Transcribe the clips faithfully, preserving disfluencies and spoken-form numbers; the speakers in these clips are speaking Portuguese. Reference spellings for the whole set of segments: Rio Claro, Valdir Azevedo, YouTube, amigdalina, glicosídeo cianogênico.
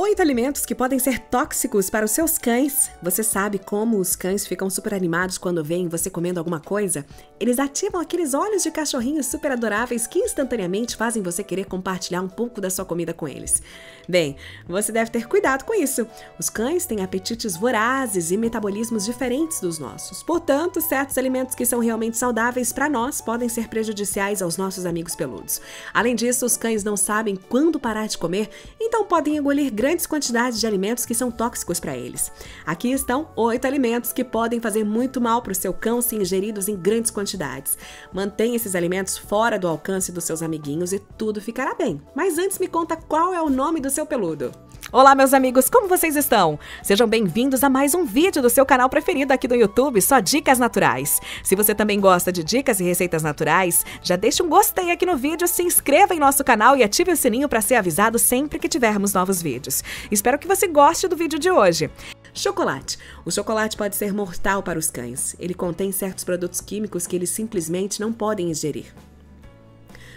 Oito alimentos que podem ser tóxicos para os seus cães. Você sabe como os cães ficam super animados quando veem você comendo alguma coisa? Eles ativam aqueles olhos de cachorrinhos super adoráveis que instantaneamente fazem você querer compartilhar um pouco da sua comida com eles. Bem, você deve ter cuidado com isso. Os cães têm apetites vorazes e metabolismos diferentes dos nossos. Portanto, certos alimentos que são realmente saudáveis para nós podem ser prejudiciais aos nossos amigos peludos. Além disso, os cães não sabem quando parar de comer, então podem engolir grandes grandes quantidades de alimentos que são tóxicos para eles. Aqui estão oito alimentos que podem fazer muito mal para o seu cão se ingeridos em grandes quantidades. Mantenha esses alimentos fora do alcance dos seus amiguinhos e tudo ficará bem. Mas antes me conta qual é o nome do seu peludo. Olá meus amigos, como vocês estão? Sejam bem-vindos a mais um vídeo do seu canal preferido aqui do YouTube, só dicas naturais. Se você também gosta de dicas e receitas naturais, já deixa um gostei aqui no vídeo, se inscreva em nosso canal e ative o sininho para ser avisado sempre que tivermos novos vídeos. Espero que você goste do vídeo de hoje. Chocolate. O chocolate pode ser mortal para os cães. Ele contém certos produtos químicos que eles simplesmente não podem ingerir.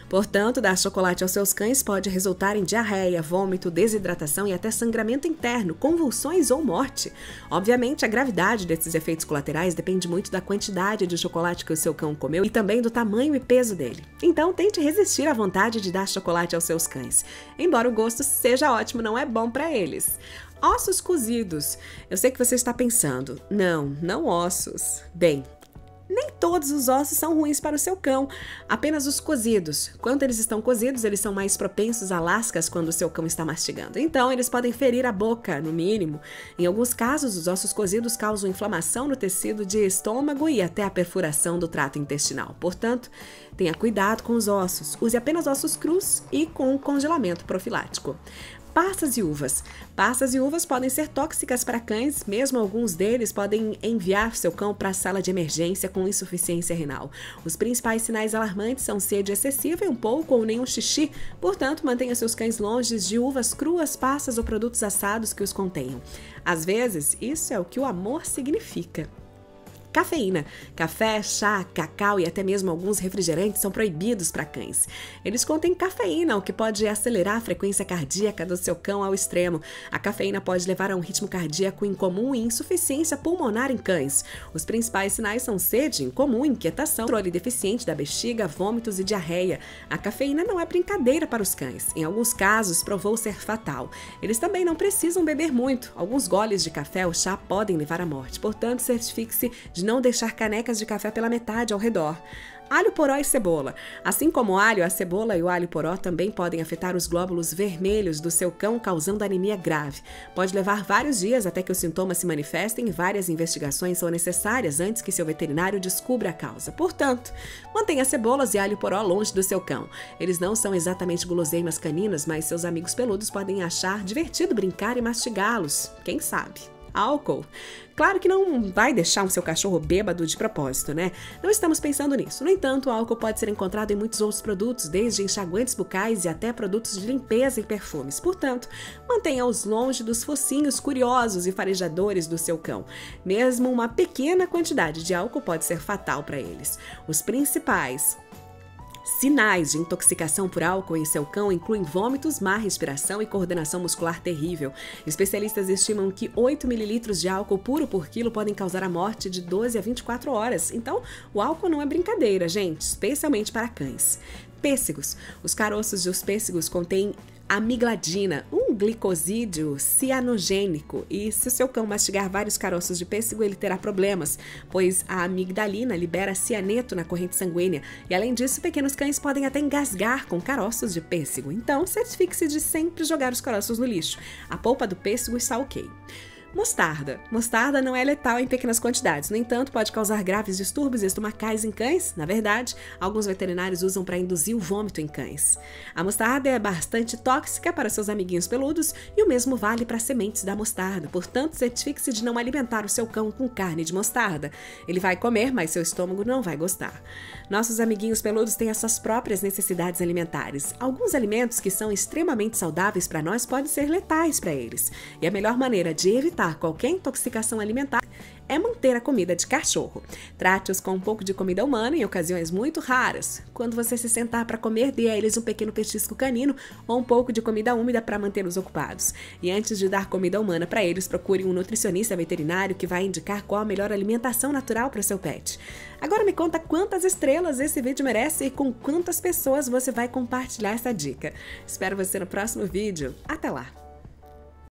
Portanto, dar chocolate aos seus cães pode resultar em diarreia, vômito, desidratação e até sangramento interno, convulsões ou morte. Obviamente, a gravidade desses efeitos colaterais depende muito da quantidade de chocolate que o seu cão comeu e também do tamanho e peso dele. Então, tente resistir à vontade de dar chocolate aos seus cães. Embora o gosto seja ótimo, não é bom para eles. Ossos cozidos. Eu sei que você está pensando, não, não ossos. Bem, nem todos os ossos são ruins para o seu cão, apenas os cozidos. Quando eles estão cozidos, eles são mais propensos a lascas quando o seu cão está mastigando. Então, eles podem ferir a boca, no mínimo. Em alguns casos, os ossos cozidos causam inflamação no tecido de estômago e até a perfuração do trato intestinal. Portanto, tenha cuidado com os ossos. Use apenas ossos crus e com congelamento profilático. Passas e uvas. Passas e uvas podem ser tóxicas para cães, mesmo alguns deles podem enviar seu cão para a sala de emergência com insuficiência renal. Os principais sinais alarmantes são sede excessiva e um pouco ou nenhum xixi, portanto, mantenha seus cães longe de uvas cruas, passas ou produtos assados que os contenham. Às vezes, isso é o que o amor significa. Cafeína. Café, chá, cacau e até mesmo alguns refrigerantes são proibidos para cães. Eles contêm cafeína, o que pode acelerar a frequência cardíaca do seu cão ao extremo. A cafeína pode levar a um ritmo cardíaco incomum e insuficiência pulmonar em cães. Os principais sinais são sede incomum, inquietação, controle deficiente da bexiga, vômitos e diarreia. A cafeína não é brincadeira para os cães. Em alguns casos, provou ser fatal. Eles também não precisam beber muito. Alguns goles de café ou chá podem levar à morte. Portanto, certifique-se de de não deixar canecas de café pela metade ao redor. Alho poró e cebola. Assim como o alho, a cebola e o alho poró também podem afetar os glóbulos vermelhos do seu cão, causando anemia grave. Pode levar vários dias até que os sintomas se manifestem e várias investigações são necessárias antes que seu veterinário descubra a causa. Portanto, mantenha cebolas e alho poró longe do seu cão. Eles não são exatamente guloseimas caninas, mas seus amigos peludos podem achar divertido brincar e mastigá-los. Quem sabe? Álcool. Claro que não vai deixar o seu cachorro bêbado de propósito, né? Não estamos pensando nisso. No entanto, o álcool pode ser encontrado em muitos outros produtos, desde enxaguantes bucais e até produtos de limpeza e perfumes. Portanto, mantenha-os longe dos focinhos curiosos e farejadores do seu cão. Mesmo uma pequena quantidade de álcool pode ser fatal para eles. Os principais sinais de intoxicação por álcool em seu cão incluem vômitos, má respiração e coordenação muscular terrível. Especialistas estimam que oito mililitros de álcool puro por quilo podem causar a morte de doze a vinte e quatro horas. Então, o álcool não é brincadeira, gente, especialmente para cães. Pêssegos. Os caroços dos pêssegos contêm amigdalina, um glicosídeo cianogênico, e se o seu cão mastigar vários caroços de pêssego, ele terá problemas, pois a amigdalina libera cianeto na corrente sanguínea e, além disso, pequenos cães podem até engasgar com caroços de pêssego. Então, certifique-se de sempre jogar os caroços no lixo. A polpa do pêssego está ok. Mostarda. Mostarda não é letal em pequenas quantidades, no entanto, pode causar graves distúrbios estomacais em cães. Na verdade, alguns veterinários usam para induzir o vômito em cães. A mostarda é bastante tóxica para seus amiguinhos peludos e o mesmo vale para sementes da mostarda. Portanto, certifique-se de não alimentar o seu cão com carne de mostarda. Ele vai comer, mas seu estômago não vai gostar. Nossos amiguinhos peludos têm as suas próprias necessidades alimentares. Alguns alimentos que são extremamente saudáveis para nós podem ser letais para eles. E a melhor maneira de evitar qualquer intoxicação alimentar é manter a comida de cachorro. Trate-os com um pouco de comida humana em ocasiões muito raras. Quando você se sentar para comer, dê a eles um pequeno petisco canino ou um pouco de comida úmida para mantê-los ocupados. E antes de dar comida humana para eles, procure um nutricionista veterinário que vai indicar qual a melhor alimentação natural para o seu pet. Agora me conta quantas estrelas esse vídeo merece e com quantas pessoas você vai compartilhar essa dica. Espero você no próximo vídeo. Até lá!